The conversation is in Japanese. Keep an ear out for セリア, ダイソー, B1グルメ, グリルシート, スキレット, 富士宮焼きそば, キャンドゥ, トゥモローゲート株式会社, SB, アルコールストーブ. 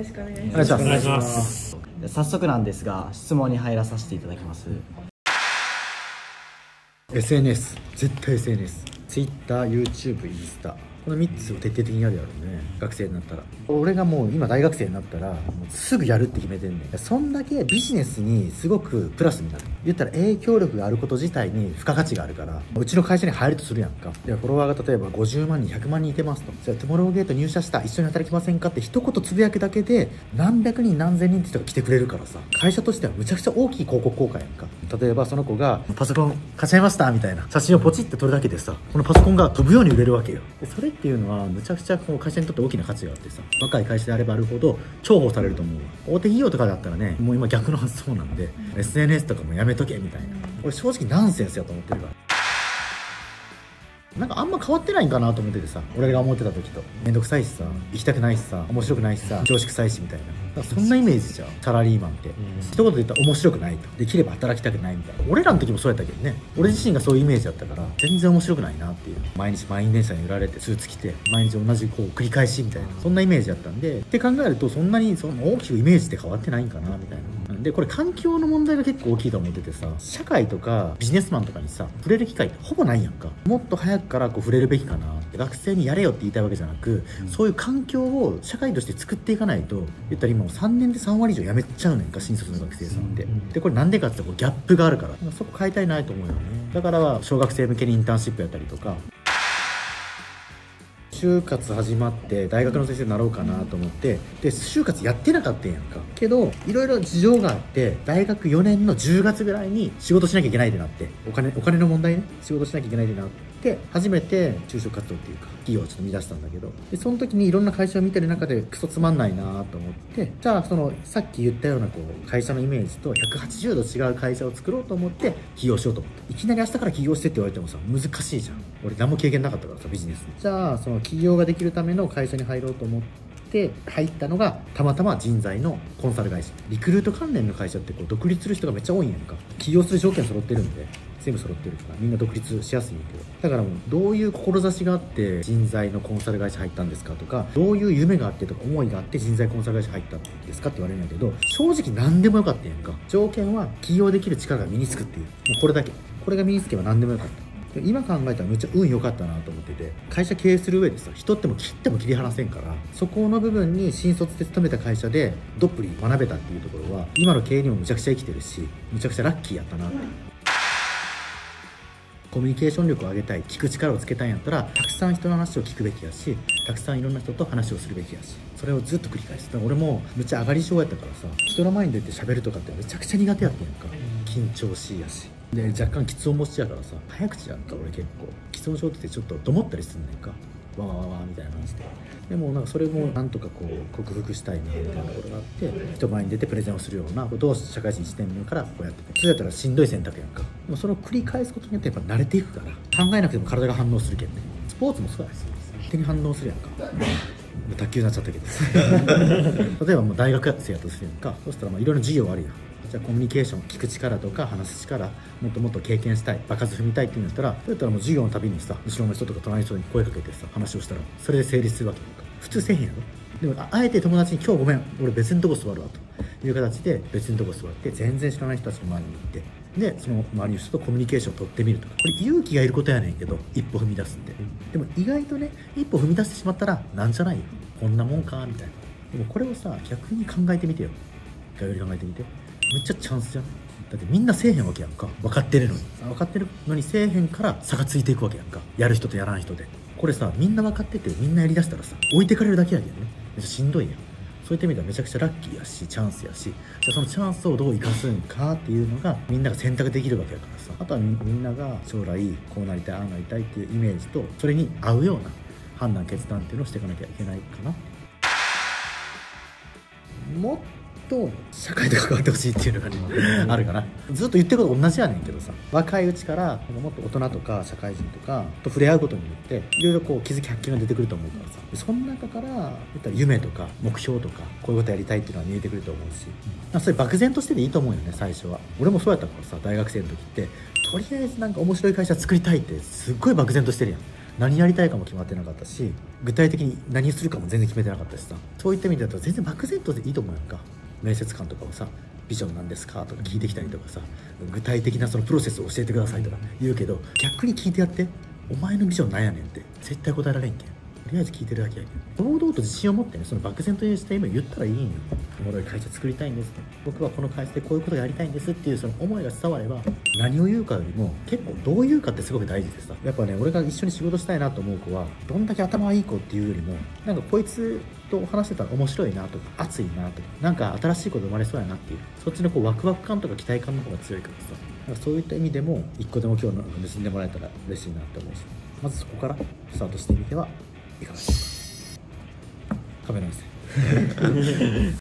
よろしくお願いします。お願いします。早速なんですが、質問に入らさせていただきます。 SNS、 絶対 SNS、 Twitter、YouTube、インスタ、この3つを徹底的にやるやろうね。学生になったら、俺がもう今大学生になったらもうすぐやるって決めてんねん。そんだけビジネスにすごくプラスになる。言ったら影響力があること自体に付加価値があるから、うちの会社に入るとするやんか。でフォロワーが例えば50万人100万人いてますと、じゃあトゥモローゲート入社した、一緒に働きませんかって一言つぶやくだけで何百人何千人って人が来てくれるからさ、会社としてはむちゃくちゃ大きい広告効果やんか。例えばその子がパソコン買っちゃいましたみたいな写真をポチって撮るだけでさ、このパソコンが飛ぶように売れるわけよ。でそれっていうのはむちゃくちゃこう会社にとって大きな価値があってさ、若い会社であればあるほど重宝されると思う。大手企業とかだったらね、もう今逆の発想なんで、SNS とかもやめとけみたいな。俺正直ナンセンスやと思ってるから、なんかあんま変わってないんかなと思っててさ、俺が思ってた時とめんどくさいしさ、行きたくないしさ、面白くないしさ、常識臭いしみたいな、そんなイメージじゃんサラリーマンって。一言で言ったら面白くないと、できれば働きたくないみたいな。俺らの時もそうやったけどね、俺自身がそういうイメージだったから全然面白くないなっていう、毎日満員電車に揺られてスーツ着て毎日同じこう繰り返しみたいな、そんなイメージだったんで、って考えるとそんなにその大きくイメージって変わってないんかなみたいな。でこれ環境の問題が結構大きいと思っててさ、社会とかビジネスマンとかにさ触れる機会ってほぼないやんか。もっと早くからこう触れるべきかな。学生にやれよって言いたいわけじゃなく、そういう環境を社会として作っていかないと。言ったら今もう3年で3割以上辞めちゃうねんか、新卒の学生さんって。でこれなんでかって言ったらギャップがあるから、そこ変えたいなと思うよね。だから小学生向けにインターンシップやったりとか。就活始まって大学の先生になろうかなと思って、で就活やってなかったんやんか。けどいろいろ事情があって大学4年の10月ぐらいに仕事しなきゃいけないってなって、お金の問題ね、仕事しなきゃいけないってなって、初めて就職活動っていうか企業をちょっと見出したんだけど、でその時にいろんな会社を見てる中でクソつまんないなと思って、じゃあそのさっき言ったようなこう会社のイメージと180度違う会社を作ろうと思って起業しようと思った。いきなり明日から起業してって言われてもさ難しいじゃん。俺何も経験なかったからさビジネス。じゃあその起業ができるための会社に入ろうと思って入ったのが、たまたま人材のコンサル会社。リクルート関連の会社ってこう独立する人がめっちゃ多いんやんか。起業する条件揃ってるんで全部揃ってるからみんな独立しやすいんだけど、だからもうどういう志があって人材のコンサル会社入ったんですかとか、どういう夢があってとか思いがあって人材コンサル会社入ったんですかって言われるんだけど、正直何でもよかったやんか。条件は起業できる力が身につくっていう、もうこれだけ。これが身につけば何でもよかった。今考えたらめっちゃ運良かったなと思ってて、会社経営する上でさ人っても切っても切り離せんから、そこの部分に新卒で勤めた会社でどっぷり学べたっていうところは今の経営にもむちゃくちゃ生きてるし、むちゃくちゃラッキーやったなって。コミュニケーション力を上げたい、聞く力をつけたいんやったらたくさん人の話を聞くべきやし、たくさんいろんな人と話をするべきやし、それをずっと繰り返す。俺もむっちゃ上がり症やったからさ、人の前に出て喋るとかってめちゃくちゃ苦手やったやんか。緊張しいやしで若干きつ音持ちやからさ、早口やんか俺結構。きつ音症ってちょっとどもったりすんねんか、わわわわみたいな感じで。でもなんかそれもなんとかこう克服したいなみたいなところがあって、人前に出てプレゼンをするようなことを社会人1年目からこうやってて、それだったらしんどい選択やんか。でもそれを繰り返すことによってやっぱ慣れていくから、考えなくても体が反応するけんね。スポーツもそうやし手に反応するやんか。卓球になっちゃったけど例えばもう大学生やとするやんか。そしたらいろいろ授業あるやん。じゃあコミュニケーション、聞く力とか話す力もっともっと経験したい、場数踏みたいっていうんだったら、そうやったらもう授業のたびにさ後ろの人とか隣の人に声かけてさ話をしたらそれで成立するわけとか普通せえへんやろ。でもあえて友達に「今日ごめん俺別のとこ座るわ」という形で別のとこ座って全然知らない人たちの周りに行って。でその周りの人とコミュニケーションを取ってみるとか、これ勇気がいることやねんけど一歩踏み出すって。でも意外とね一歩踏み出してしまったらなんじゃないよこんなもんかみたいな。でもこれをさ逆に考えてみてよ。一回より考えてみて。めっちゃチャンスじゃん。だってみんなせえへんわけやんか。分かってるのに、分かってるのにせえへんから差がついていくわけやんか。やる人とやらない人で。これさみんな分かっててみんなやりだしたらさ置いてかれるだけやけどね。めっちゃしんどいやん。そういった意味ではめちゃくちゃラッキーやしチャンスやし、じゃあそのチャンスをどう生かすんかっていうのがみんなが選択できるわけやからさ、あとはみんなが将来こうなりたいああなりたいっていうイメージとそれに合うような判断決断っていうのをしていかなきゃいけないかな。もっと社会と関わってほしいっていうのが、あるかな。ずっと言ってること同じやねんけどさ、若いうちからもっと大人とか社会人とかと触れ合うことによっていろいろこう気づき発見が出てくると思うからさ、その中から夢とか目標とかこういうことやりたいっていうのは見えてくると思うし、それ漠然としてでいいと思うよね最初は。俺もそうやったからさ大学生の時ってとりあえずなんか面白い会社作りたいってすっごい漠然としてるやん。何やりたいかも決まってなかったし、具体的に何するかも全然決めてなかったしさ、そういった意味だと全然漠然とでいいと思うやんか。面接官とかをさ、ビジョンなんですかとか聞いてきたりとかさ、具体的なそのプロセスを教えてくださいとか言うけど、逆に聞いてやって、お前のビジョンなんやねんって絶対答えられんけん、とりあえず聞いてるだけやけん。堂々と自信を持ってね、その漠然とした夢を言ったらいいんよ。おもろい会社作りたいんですって、僕はこの会社でこういうことがやりたいんですっていうその思いが伝われば、何を言うかよりも結構どう言うかってすごく大事でさ、やっぱね、俺が一緒に仕事したいなと思う子は、どんだけ頭いい子っていうよりも、なんかこいつと話してたら面白いなとか、熱いなとか、なんか新しいこと生まれそうやなっていう、そっちのこうワクワク感とか期待感の方が強いからさ、だからそういった意味でも一個でも今日の盗んでもらえたら嬉しいなって思うし、まずそこからスタートしてみてはいかがでしょうか。カメラ目線